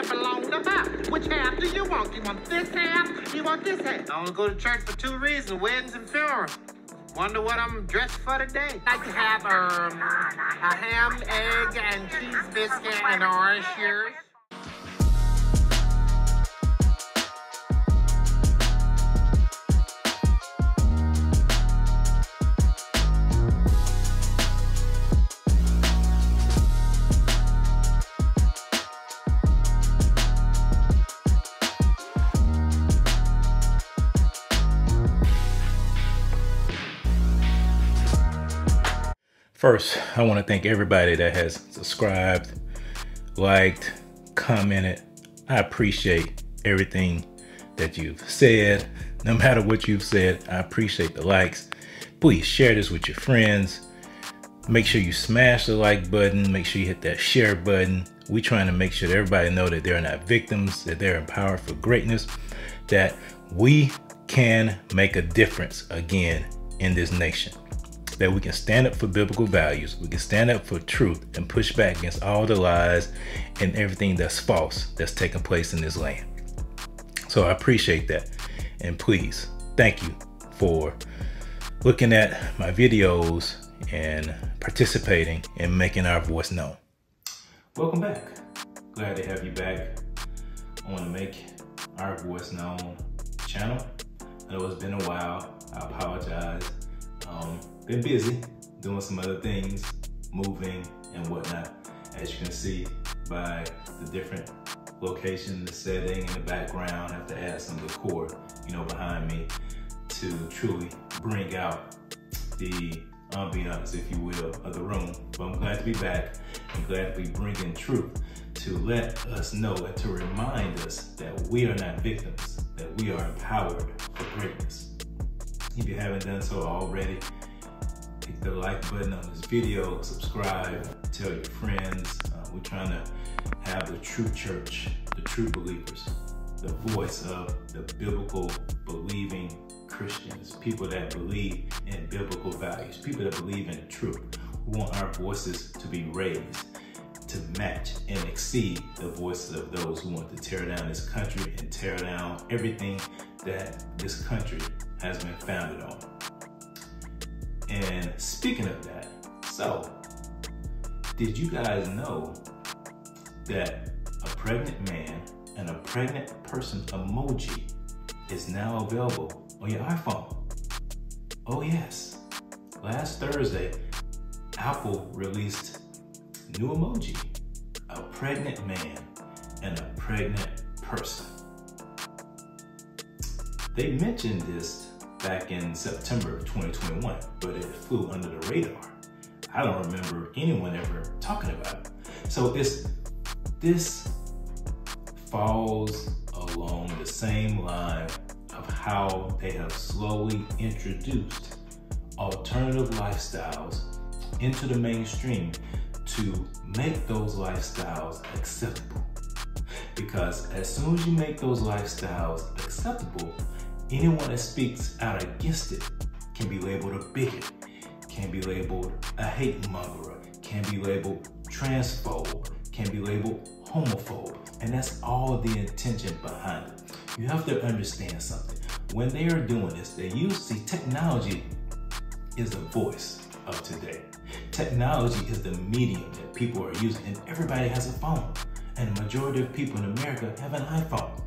that belong to her. Which half do you want? You want this half? You want this half? I only go to church for two reasons, weddings and funerals. Wonder what I'm dressed for today. I'd like to have a ham, egg, and cheese biscuit and orange shears. First, I want to thank everybody that has subscribed, liked, commented. I appreciate everything that you've said. No matter what you've said, I appreciate the likes. Please share this with your friends. Make sure you smash the like button. Make sure you hit that share button. We're trying to make sure that everybody know that they're not victims, that they're empowered for greatness, that we can make a difference again in this nation. That we can stand up for biblical values, we can stand up for truth and push back against all the lies and everything that's false that's taking place in this land. So I appreciate that. And please, thank you for looking at my videos and participating and making our voice known. Welcome back. Glad to have you back on the Make Our Voice Known channel. I know it's been a while. I apologize. Been busy doing some other things, moving and whatnot, as you can see by the different location, the setting, and the background. I have to add some decor, you know, behind me to truly bring out the ambiance, if you will, of the room. But I'm glad to be back. I'm glad to be bringing truth to let us know and to remind us that we are not victims, that we are empowered for greatness. If you haven't done so already, hit the like button on this video, subscribe, tell your friends. We're trying to have the true church, the true believers, the voice of the biblical believing Christians, people that believe in biblical values, people that believe in the truth. We want our voices to be raised to match and exceed the voices of those who want to tear down this country and tear down everything that this country has been founded on. And speaking of that, so did you guys know that a pregnant man and a pregnant person emoji is now available on your iPhone? Oh yes, last Thursday, Apple released a new emoji, a pregnant man and a pregnant person. They mentioned this back in September of 2021, but it flew under the radar. I don't remember anyone ever talking about it. So this falls along the same line of how they have slowly introduced alternative lifestyles into the mainstream to make those lifestyles acceptable. Because as soon as you make those lifestyles acceptable, anyone that speaks out against it can be labeled a bigot, can be labeled a hate monger, can be labeled transphobe, can be labeled homophobe. And that's all the intention behind it. You have to understand something. When they are doing this, they see technology is the voice of today. Technology is the medium that people are using, and everybody has a phone. And the majority of people in America have an iPhone.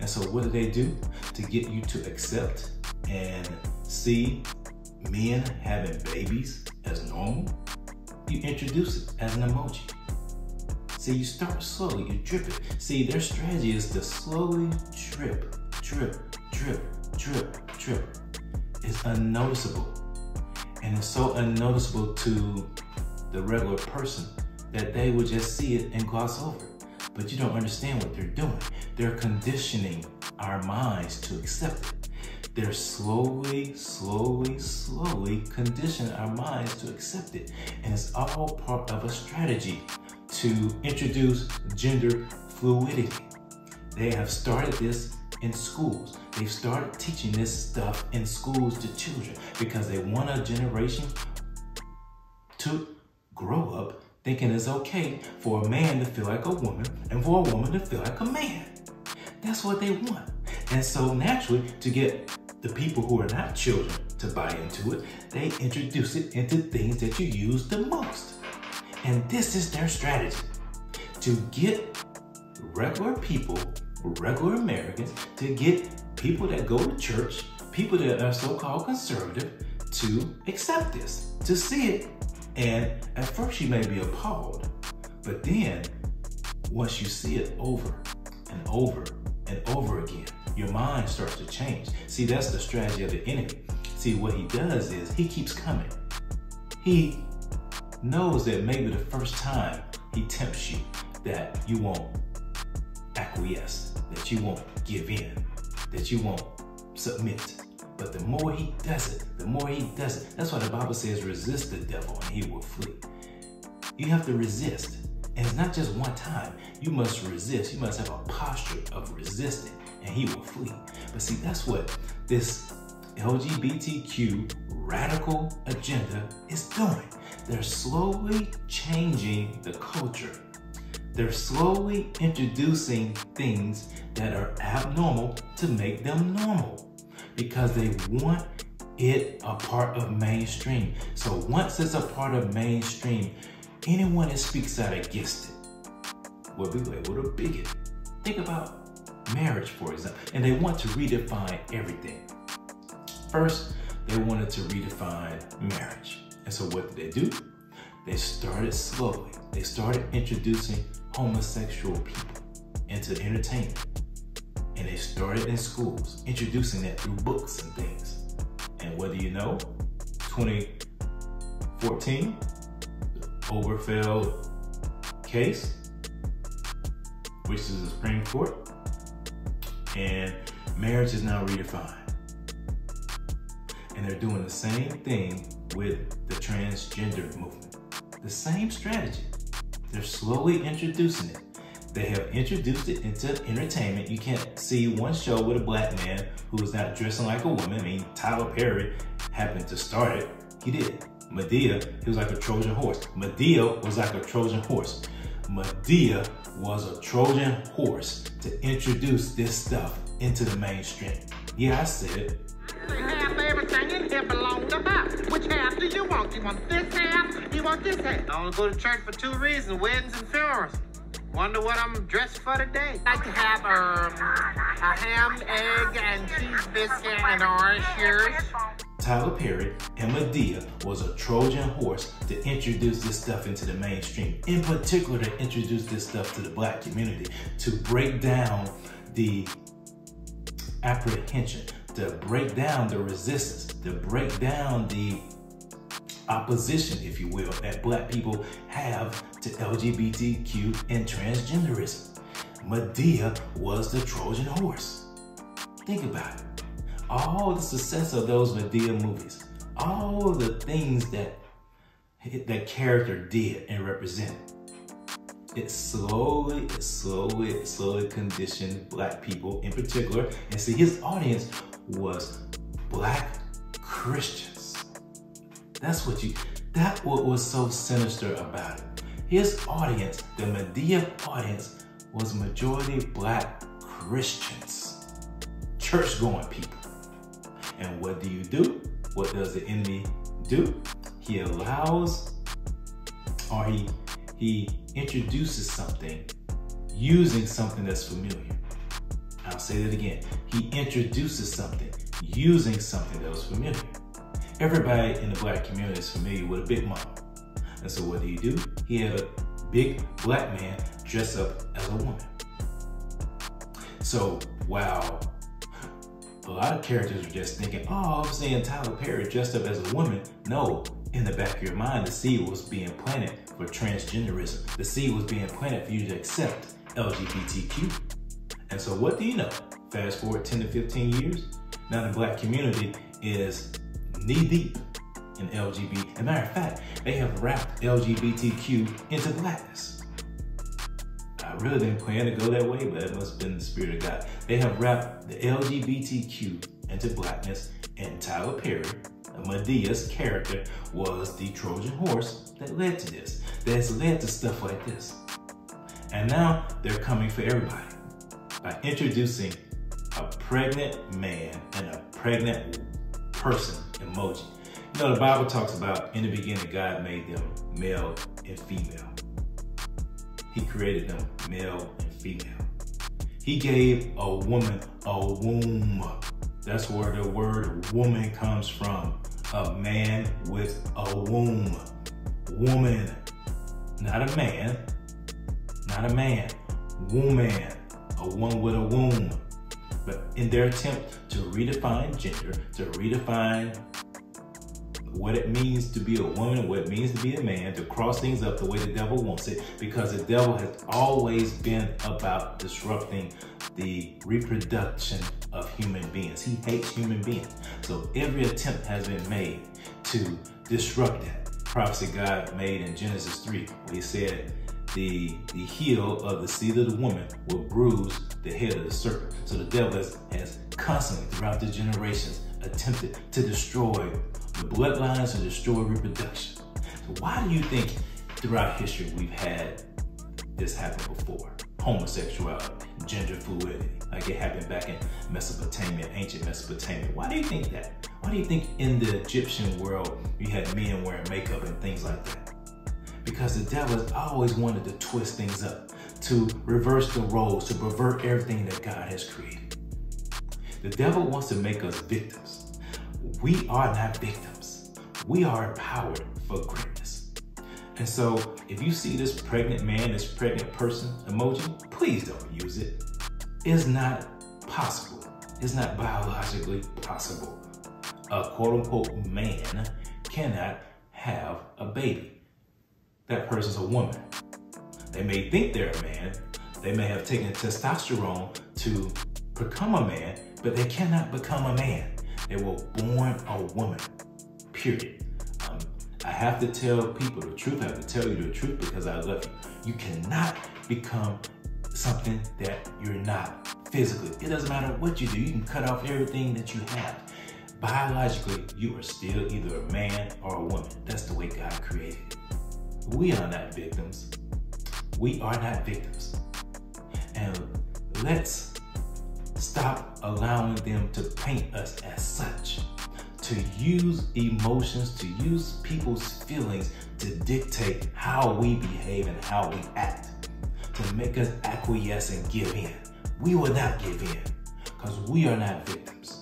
And so what do they do to get you to accept and see men having babies as normal? You introduce it as an emoji. See, you start slowly, you drip it. See, their strategy is to slowly drip, drip, drip, drip, drip. It's unnoticeable. And it's so unnoticeable to the regular person that they will just see it and gloss over it. But you don't understand what they're doing. They're conditioning our minds to accept it. They're slowly, slowly, slowly conditioning our minds to accept it. And it's all part of a strategy to introduce gender fluidity. They have started this in schools. They've started teaching this stuff in schools to children because they want a generation to grow up thinking it's okay for a man to feel like a woman and for a woman to feel like a man. That's what they want. And so naturally, to get the people who are not children to buy into it, they introduce it into things that you use the most. And this is their strategy, to get regular people, regular Americans, to get people that go to church, people that are so-called conservative, to accept this, to see it. And at first you may be appalled, but then once you see it over and over and over again, your mind starts to change. See, that's the strategy of the enemy. See, what he does is he keeps coming. He knows that maybe the first time he tempts you, that you won't acquiesce, that you won't give in, that you won't submit. But the more he does it, the more he does it. That's why the Bible says, resist the devil and he will flee. You have to resist. And it's not just one time. You must resist. You must have a posture of resisting and he will flee. But see, that's what this LGBTQ radical agenda is doing. They're slowly changing the culture. They're slowly introducing things that are abnormal to make them normal, because they want it a part of mainstream. So once it's a part of mainstream, anyone that speaks out against it will be labeled a bigot. Think about marriage, for example, and they want to redefine everything. First, they wanted to redefine marriage. And so what did they do? They started slowly. They started introducing homosexual people into entertainment. And they started in schools, introducing that through books and things. And whether you know, 2014, the Obergefell case, which is the Supreme Court, and marriage is now redefined. And they're doing the same thing with the transgender movement. The same strategy. They're slowly introducing it. They have introduced it into entertainment. You can't see one show with a black man who is not dressing like a woman. I mean, Tyler Perry happened to start it. He did. Madea, he was like a Trojan horse. Madea was like a Trojan horse. Madea was a Trojan horse to introduce this stuff into the mainstream. Yeah, I said it. Half everything in here belongs to us. Which half do you want? You want this half? You want this half? I only go to church for two reasons, weddings and funerals. Wonder what I'm dressed for today. I'd like to have a ham, egg, and cheese biscuit and orange juice. Tyler Perry and Madea was a Trojan horse to introduce this stuff into the mainstream. In particular, to introduce this stuff to the black community, to break down the apprehension, to break down the resistance, to break down the opposition, if you will, that black people have to LGBTQ and transgenderism. Madea was the Trojan horse. Think about it. All the success of those Madea movies, all the things that that character did and represented, it slowly conditioned black people in particular. And see, his audience was black Christians. That's what was so sinister about it. His audience, the Madea audience, was majority black Christians, church-going people. And what do you do? What does the enemy do? He allows, or he introduces something using something that's familiar. I'll say that again. He introduces something using something that was familiar. Everybody in the black community is familiar with a big mama. And so what do? He had a big black man dress up as a woman. So while a lot of characters are just thinking, oh, I'm seeing Tyler Perry dressed up as a woman. No, in the back of your mind, the seed was being planted for transgenderism. The seed was being planted for you to accept LGBTQ. And so what do you know? Fast forward 10 to 15 years, now the black community is knee-deep in LGBT. As a matter of fact, they have wrapped LGBTQ into blackness. I really didn't plan to go that way, but it must have been the Spirit of God. They have wrapped the LGBTQ into blackness, and Tyler Perry and Madea's character was the Trojan horse that led to this, that's led to stuff like this. And now they're coming for everybody by introducing a pregnant man and a pregnant person emoji. You know, the Bible talks about in the beginning, God made them male and female. He created them male and female. He gave a woman a womb. That's where the word woman comes from. A man with a womb. Woman, not a man. Not a man, woman, a one with a womb. But in their attempt to redefine gender, to redefine what it means to be a woman, what it means to be a man, to cross things up the way the devil wants it, because the devil has always been about disrupting the reproduction of human beings. He hates human beings. So every attempt has been made to disrupt that. Prophecy God made in Genesis 3, where he said, the heel of the seed of the woman will bruise the head of the serpent. So the devil has constantly throughout the generations attempted to destroy the bloodlines and destroy reproduction. So why do you think throughout history we've had this happen before? Homosexuality, gender fluidity, like it happened back in Mesopotamia, ancient Mesopotamia. Why do you think that? Why do you think in the Egyptian world you had men wearing makeup and things like that? Because the devil has always wanted to twist things up, to reverse the roles, to pervert everything that God has created. The devil wants to make us victims. We are not victims. We are empowered for greatness. And so if you see this pregnant man, this pregnant person emoji, please don't use it. It's not possible. It's not biologically possible. A quote unquote man cannot have a baby. That person's a woman. They may think they're a man. They may have taken testosterone to become a man, but they cannot become a man. They were born a woman, period. I have to tell people the truth. I have to tell you the truth because I love you. You cannot become something that you're not physically. It doesn't matter what you do. You can cut off everything that you have. Biologically, you are still either a man or a woman. That's the way God created it. We are not victims. We are not victims. And let's stop allowing them to paint us as such, to use emotions, to use people's feelings to dictate how we behave and how we act, to make us acquiesce and give in. We will not give in because we are not victims.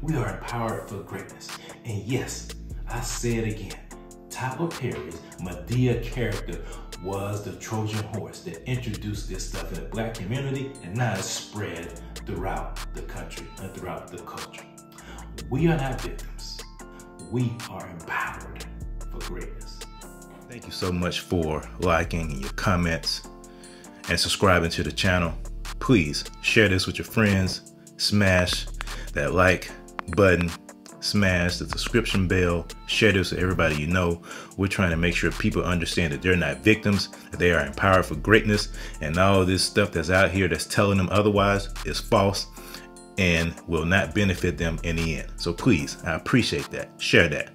We are empowered for greatness. And yes, I say it again. Tyler Perry's Madea character was the Trojan horse that introduced this stuff in the black community, and now it's spread throughout the country and throughout the culture. We are not victims. We are empowered for greatness. Thank you so much for liking and your comments and subscribing to the channel. Please share this with your friends. Smash that like button. Smash the subscription bell, share this with everybody you know. We're trying to make sure people understand that they're not victims, that they are empowered for greatness, and all this stuff that's out here that's telling them otherwise is false and will not benefit them in the end. So please, I appreciate that. Share that.